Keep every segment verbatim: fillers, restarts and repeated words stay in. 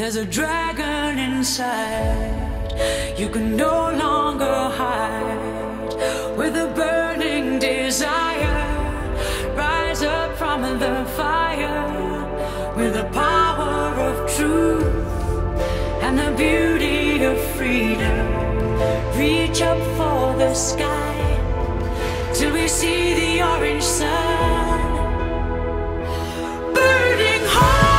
There's a dragon inside, you can no longer hide. With a burning desire, rise up from the fire. With the power of truth and the beauty of freedom, reach up for the sky till we see the orange sun. Burning heart,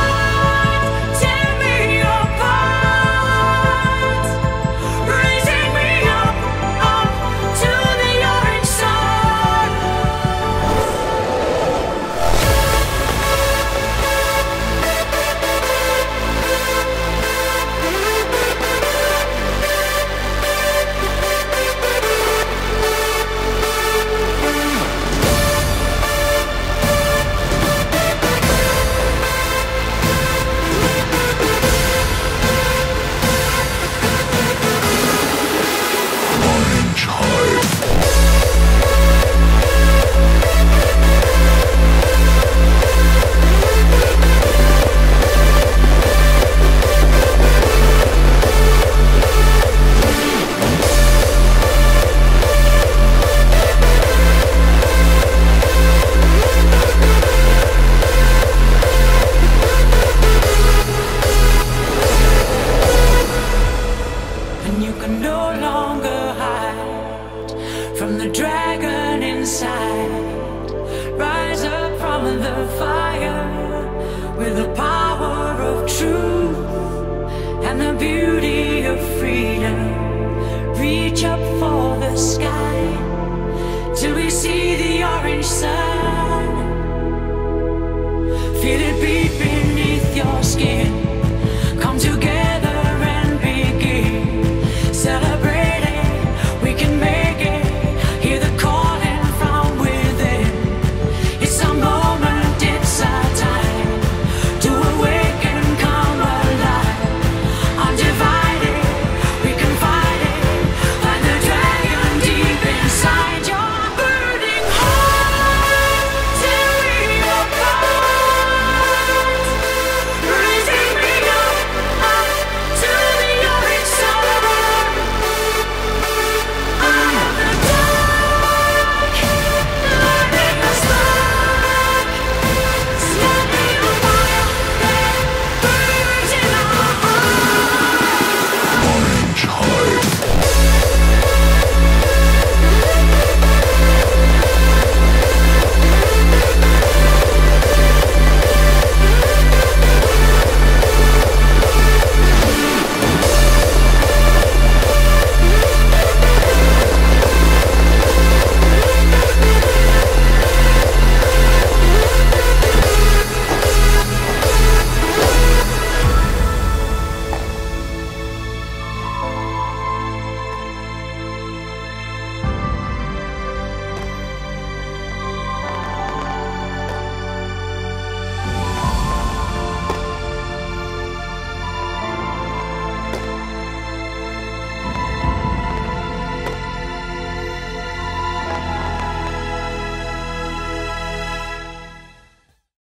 with the power of truth and the beauty